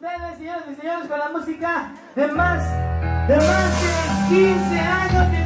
ustedes, señores y señores, con la música de más de 15 años.